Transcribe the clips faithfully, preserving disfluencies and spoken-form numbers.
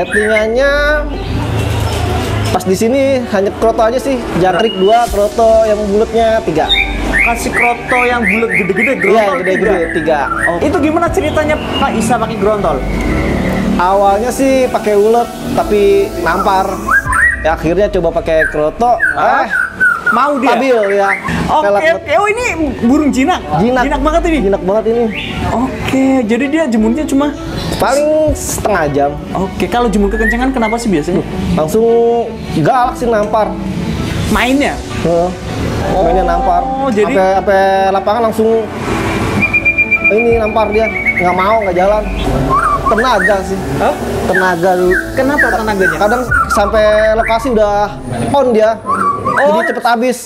Settingannya pas di sini hanya kroto aja sih, jangkrik dua, kroto yang bulatnya tiga. Kasih kroto yang bulat gede-gede, grontol ya, gede-gede tiga. Oh. Itu gimana ceritanya Pak Isa pakai grontol? Awalnya sih pakai ulet tapi nampar. Ya, akhirnya coba pakai kroto. Ah, eh, mau dia. Stabil ya. Oke. Okay, okay. Oh, ini burung jinak. Jinak. Jinak banget ini. Jinak banget ini. Oke, okay, jadi dia jemurnya cuma paling setengah jam. Oke, okay, kalau jemur kekencangan kenapa sih biasanya? Langsung galak sih nampar. Mainnya? Huh. Oh, mainnya nampar. Jadi sampai lapangan langsung ini nampar dia. Nggak mau, nggak jalan. Tenaga sih. Hah? Tenaga dulu. Kenapa tenaganya? Kadang sampai lokasi udah on dia. Oh. Jadi cepet habis.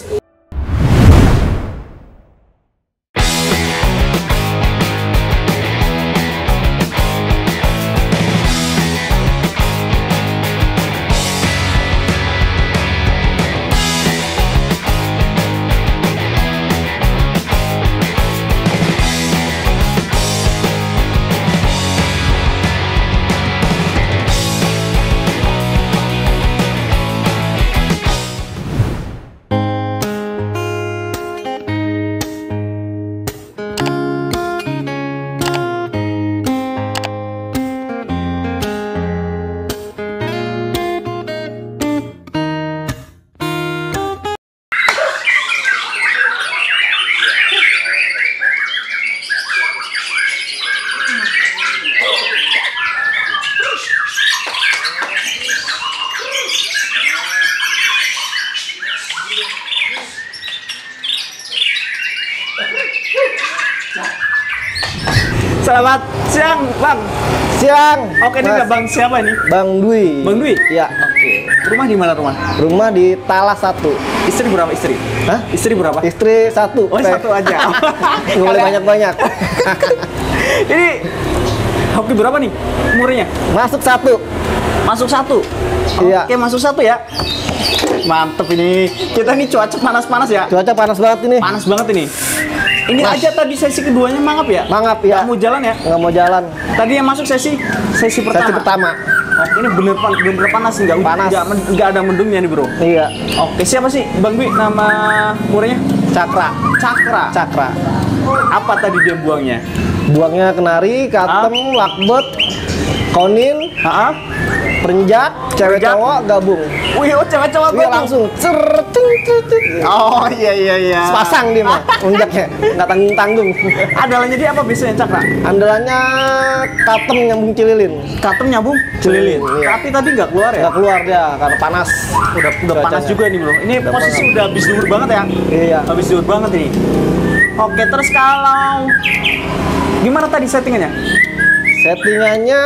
Selamat siang, Bang. Siang. Oke, ini ada Bang siapa ini? Bang Dwi. Bang Dwi? Iya. Oke. Rumah di mana rumah? Rumah di Talas satu. Istri berapa istri? Hah? Istri berapa? Istri satu. Oh, satu aja. Nggak boleh banyak-banyak. Ini hoki berapa nih umurnya? Masuk satu. Masuk satu? Iya. Oke, masuk satu ya. Mantep ini. Kita nih cuaca panas-panas ya? Cuaca panas banget ini. Panas banget ini. Ini Mas. Aja tadi sesi keduanya mangap ya? Mangap ya. Nggak mau jalan ya? Nggak mau jalan. Tadi yang masuk sesi sesi pertama. Sesi pertama. Oh, ini bener bener panas, nggak panas. Nggak ada mendungnya nih bro. Iya. Oke, siapa sih Bang Dwi nama murainya? Cakra. Cakra. Cakra. Apa tadi dia buangnya? Buangnya kenari, katem, ah. lakbet, konin, ah. perenjak, cewek cowok gabung. Wih, oh cewek cowok gabung. Langsung certing certing. Oh iya iya iya. Sepasang dia mah unjaknya, nggak tanggung tanggung. Andalannya dia apa biasanya Cakra? Andalannya katem nyambung cililin. Katem nyambung cililin. cililin. Tapi tadi nggak keluar ya? Nggak keluar dia karena panas. Udah udah panas juga nih bro. Ini udah posisi panas. Udah habis duhur banget ya? Iya. Habis duhur banget ini. Oke, terus kalau gimana tadi settingannya? Settingannya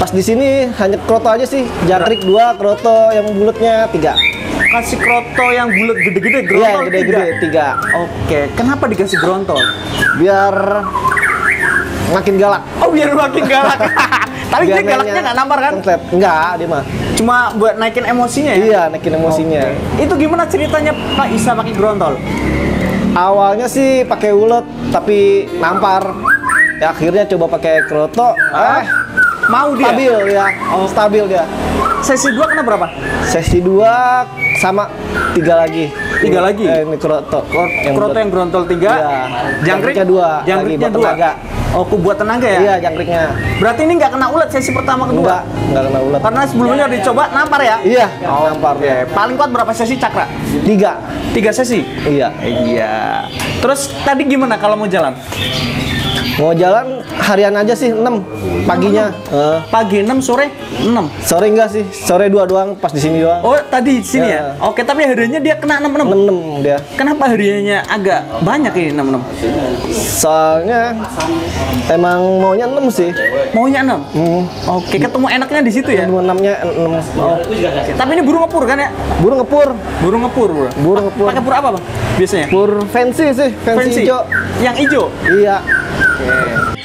pas di sini hanya kroto aja sih, jangkrik dua, kroto yang bulatnya tiga. Kasih kroto yang bulat gede-gede, grontol ya, gede-gede tiga. Oke, kenapa dikasih grontol? Biar makin galak. Oh, biar makin galak. Tapi biar dia galaknya nggak nampar kan? Konsep. Enggak, dia mah cuma buat naikin emosinya ya? Iya, naikin emosinya. Oke. Itu gimana ceritanya Pak Isa pakai grontol? Awalnya sih pakai ulet tapi nampar. Ya, akhirnya coba pakai kroto. Ah. Eh. Mau dia? Stabil ya, oh. stabil dia. Sesi dua kena berapa? Sesi dua sama tiga lagi. Tiga ini, lagi? Eh, ini kroto. Yang kroto yang grontol tiga, ya. Jangkriknya dua. Jangkriknya dua. Tenaga. Oh, ku buat tenaga ya? Iya, jangkriknya. Berarti ini nggak kena ulet sesi pertama kedua? Nggak, nggak kena ulet. Karena sebelumnya ya, dicoba ya. nampar ya? Iya, oh, nampar. Okay. Ya. Paling kuat berapa sesi Cakra? Tiga. Tiga sesi? Iya. Iya. Terus tadi gimana kalau mau jalan? Mau jalan harian aja sih, enam paginya. enam, enam. Uh. Pagi enam, sore enam. Sore enggak sih, sore dua doang, pas di sini doang. Oh, tadi di sini yeah. ya? Oke, tapi hariannya dia kena enam enam. enam enam dia. Kenapa hariannya agak banyak ini enam enam? Soalnya emang maunya enam sih. Maunya enam? Mm. Oke, ketemu enaknya di situ ya? Ketemu enamnya enam. Oh. Tapi ini burung ngepur kan ya? Burung ngepur. Burung ngepur, bro. Burung ngepur. Pakai pur apa, Bang? Biasanya? Pur fancy sih, fancy, fancy. Hijau. Yang hijau? Iya. Oke.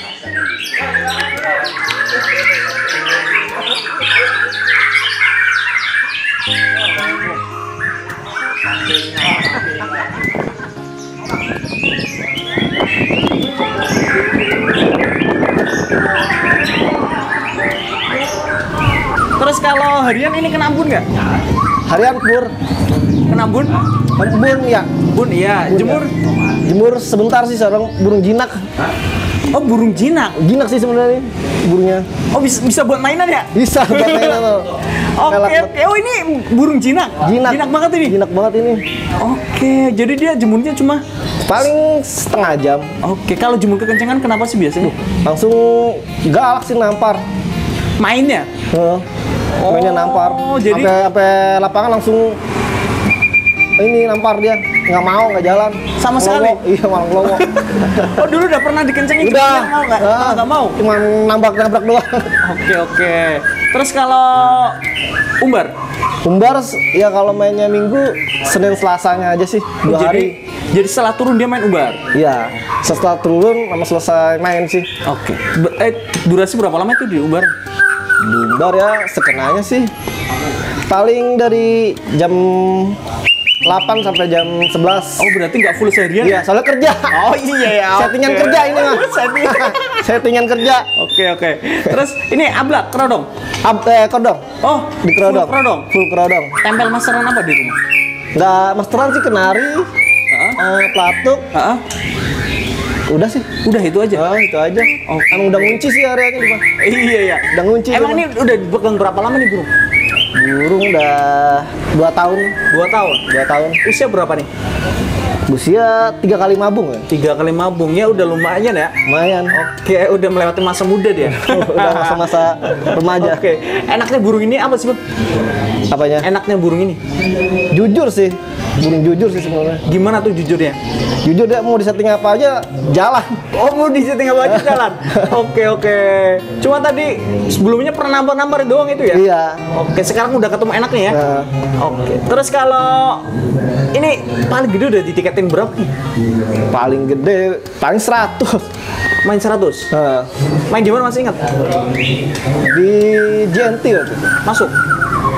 kalau harian ini kena embun nggak? Harian bur. Kena embun? Embun ya. Embun iya. Jemur? Ya. Jemur sebentar sih seorang burung jinak. Hah? Oh burung jinak? Jinak sih sebenarnya burungnya. Oh bisa, bisa buat mainan ya? Bisa buat mainan loh. Oke, okay. Oh ini burung jinak? Jinak. Jinak banget ini? Jinak banget ini. Oke, okay. Jadi dia jemurnya cuma? Paling setengah jam. Oke, okay. Kalau jemur kekencangan kenapa sih biasanya? Langsung galak sih nampar. Mainnya? Heeh. Oh, mainnya nampar. Oh, jadi sampai lapangan langsung ini nampar dia. Nggak mau, nggak jalan. Sama sekali? Iya, malah ngelongok. Oh, dulu udah pernah dikencengin juga nggak mau nggak? Uh, nggak mau? Cuma nambak-nambak doang. Oke, okay, oke. Okay. Terus kalau umbar? Umbar, ya kalau mainnya minggu, Senin Selasanya aja sih. Dua jadi, hari. Jadi setelah turun dia main umbar? Iya. Setelah turun, sama selesai main sih. Oke. Okay. Eh, durasi berapa lama itu di umbar? Di umbar ya, sekenanya sih. Paling dari jam delapan sampai jam sebelas. Oh berarti nggak full seharian? Iya, soalnya kerja. Oh iya ya. Settingan okay. Kerja ini mah. Settingan kerja. Oke okay, oke. Okay. Terus ini ablak kerodong. Ab eh kerodong. Oh di kerodong. Full kerodong. Full kerodong. Tempel masteran apa di rumah? Nggak masteran sih kenari, uh-huh. eh, pelatuk. Uh-huh. Udah sih, udah itu aja. Oh, itu aja. Oh, kan udah ngunci sih areanya di rumah. Iya ya. Udah ngunci. Emang ini udah dipegang berapa lama nih burung? Burung udah dua tahun, dua tahun, dua tahun. Usia berapa nih? Usia tiga kali mabung ya? Tiga kali mabung ya udah lumayan ya. Lumayan. Oke, udah melewati masa muda dia. Udah masa-masa remaja. Oke. Enaknya burung ini apa sih bang? Apanya? Enaknya burung ini? Jujur sih, burung jujur sih sebenarnya. Gimana tuh jujurnya? Jujur dia mau disetting apa aja jalan. Oh mau disetting apa aja jalan. Oke oke. Cuma tadi sebelumnya pernah nampar-nampar doang itu ya? Iya. Oke sekarang udah ketemu enaknya ya. Nah. Oke. Terus kalau ini paling gede udah ditiketin berapa nih? Paling gede paling seratus. Main seratus? Nah. Main di mana masih ingat? Di J N T waktu itu. Masuk?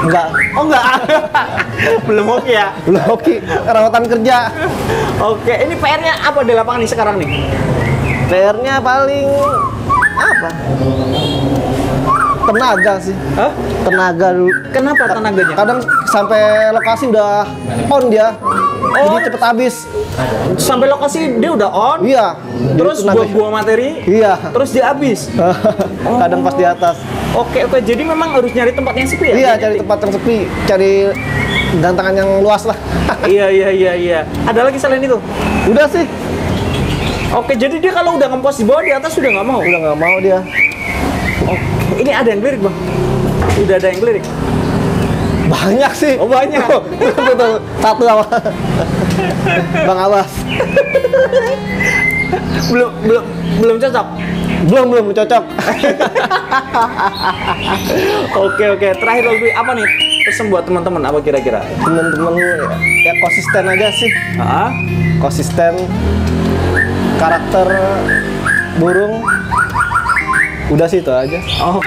Enggak. Oh enggak. Belum hoki ya? Belum hoki. Rawatan kerja. Oke, ini P R-nya apa di lapangan nih sekarang nih? P R-nya paling apa? Tenaga sih. Hah? Tenaga dulu. Kenapa tenaganya? Kadang sampai lokasi udah on dia. Oh. Jadi cepet habis. Sampai lokasi dia udah on. Iya. Terus buah-buah materi. Iya. Terus dia habis. Oh. Kadang pas di atas. Oke oke. Jadi memang harus nyari tempat yang sepi ya. Iya. Jadi, cari tempat yang sepi. Cari gantangan yang luas lah. Iya iya iya iya. Ada lagi selain itu? Udah sih. Oke. Jadi dia kalau udah ngepost di bawah di atas udah nggak mau. Udah nggak mau dia. Oh. Ini ada yang ngelirik bang? Udah ada yang ngelirik? Banyak sih. Oh banyak. Satu apa? Bang Abbas. belum belum belum cocok. Belum belum cocok. Oke oke. Terakhir lagi apa nih? Pesan buat teman-teman apa kira-kira? Teman-teman ya konsisten aja sih. Ah? Konsisten. Karakter burung. Udah sih itu aja. Oh.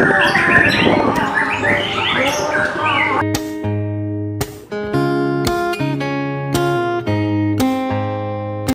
Thank you.